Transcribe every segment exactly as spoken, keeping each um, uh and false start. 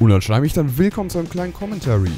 Und dann schreibe ich dann willkommen zu einem kleinen Commentary.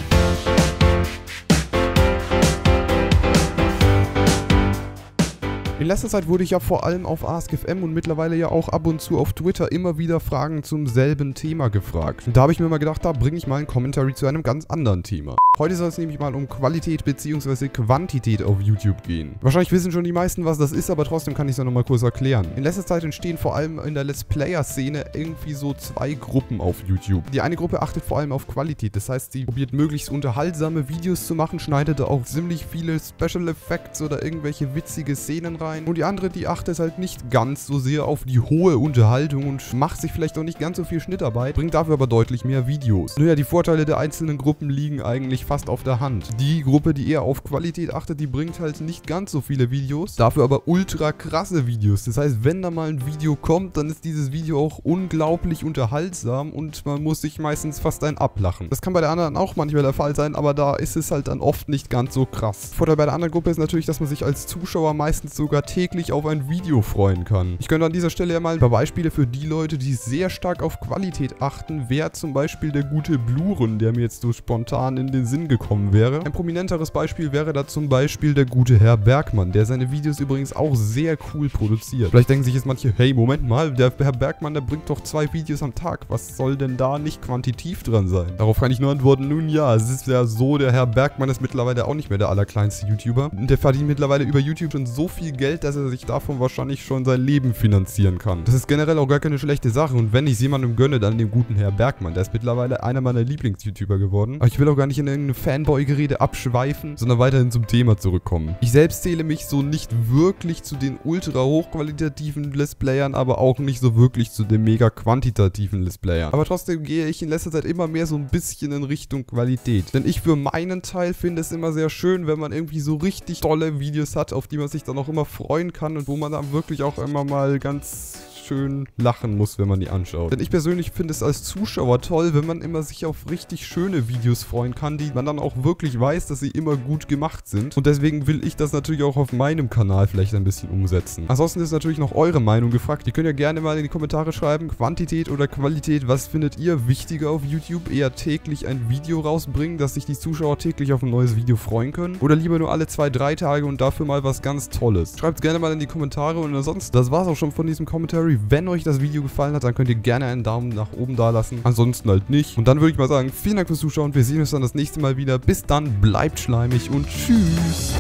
In letzter Zeit wurde ich ja vor allem auf Ask F M und mittlerweile ja auch ab und zu auf Twitter immer wieder Fragen zum selben Thema gefragt. Und da habe ich mir mal gedacht, da bringe ich mal einen Commentary zu einem ganz anderen Thema. Heute soll es nämlich mal um Qualität bzw. Quantität auf YouTube gehen. Wahrscheinlich wissen schon die meisten, was das ist, aber trotzdem kann ich es ja nochmal kurz erklären. In letzter Zeit entstehen vor allem in der Let's Player-Szene irgendwie so zwei Gruppen auf YouTube. Die eine Gruppe achtet vor allem auf Qualität, das heißt, sie probiert möglichst unterhaltsame Videos zu machen, schneidet da auch ziemlich viele Special Effects oder irgendwelche witzige Szenen rein. Und die andere, die achtet halt nicht ganz so sehr auf die hohe Unterhaltung und macht sich vielleicht auch nicht ganz so viel Schnittarbeit, bringt dafür aber deutlich mehr Videos. Naja, die Vorteile der einzelnen Gruppen liegen eigentlich fast auf der Hand. Die Gruppe, die eher auf Qualität achtet, die bringt halt nicht ganz so viele Videos, dafür aber ultra krasse Videos. Das heißt, wenn da mal ein Video kommt, dann ist dieses Video auch unglaublich unterhaltsam und man muss sich meistens fast ein ablachen. Das kann bei der anderen auch manchmal der Fall sein, aber da ist es halt dann oft nicht ganz so krass. Vorteil bei der anderen Gruppe ist natürlich, dass man sich als Zuschauer meistens sogar täglich auf ein Video freuen kann. Ich könnte an dieser Stelle ja mal ein paar Beispiele für die Leute, die sehr stark auf Qualität achten, wäre zum Beispiel der gute Bluren, der mir jetzt so spontan in den Sinn gekommen wäre. Ein prominenteres Beispiel wäre da zum Beispiel der gute Herr Bergmann, der seine Videos übrigens auch sehr cool produziert. Vielleicht denken sich jetzt manche, hey, Moment mal, der Herr Bergmann, der bringt doch zwei Videos am Tag. Was soll denn da nicht quantitativ dran sein? Darauf kann ich nur antworten, nun ja, es ist ja so, der Herr Bergmann ist mittlerweile auch nicht mehr der allerkleinste YouTuber. Der verdient mittlerweile über YouTube schon so viel Geld, dass er sich davon wahrscheinlich schon sein Leben finanzieren kann. Das ist generell auch gar keine schlechte Sache und wenn ich es jemandem gönne, dann dem guten Herr Bergmann. Der ist mittlerweile einer meiner Lieblings-YouTuber geworden. Aber ich will auch gar nicht in irgendeine Fanboy-Gerede abschweifen, sondern weiterhin zum Thema zurückkommen. Ich selbst zähle mich so nicht wirklich zu den ultra hochqualitativen Let's Playern, aber auch nicht so wirklich zu den mega quantitativen Let's Playern. Aber trotzdem gehe ich in letzter Zeit immer mehr so ein bisschen in Richtung Qualität. Denn ich für meinen Teil finde es immer sehr schön, wenn man irgendwie so richtig tolle Videos hat, auf die man sich dann auch immer freut. freuen kann und wo man dann wirklich auch immer mal ganz schön lachen muss, wenn man die anschaut. Denn ich persönlich finde es als Zuschauer toll, wenn man immer sich auf richtig schöne Videos freuen kann, die man dann auch wirklich weiß, dass sie immer gut gemacht sind. Und deswegen will ich das natürlich auch auf meinem Kanal vielleicht ein bisschen umsetzen. Ansonsten ist natürlich noch eure Meinung gefragt. Ihr könnt ja gerne mal in die Kommentare schreiben, Quantität oder Qualität, was findet ihr wichtiger auf YouTube? Eher täglich ein Video rausbringen, dass sich die Zuschauer täglich auf ein neues Video freuen können? Oder lieber nur alle zwei, drei Tage und dafür mal was ganz Tolles? Schreibt es gerne mal in die Kommentare und ansonsten, das war's auch schon von diesem Commentary. Wenn euch das Video gefallen hat, dann könnt ihr gerne einen Daumen nach oben da lassen. Ansonsten halt nicht. Und dann würde ich mal sagen, vielen Dank fürs Zuschauen. Wir sehen uns dann das nächste Mal wieder. Bis dann, bleibt schleimig und tschüss.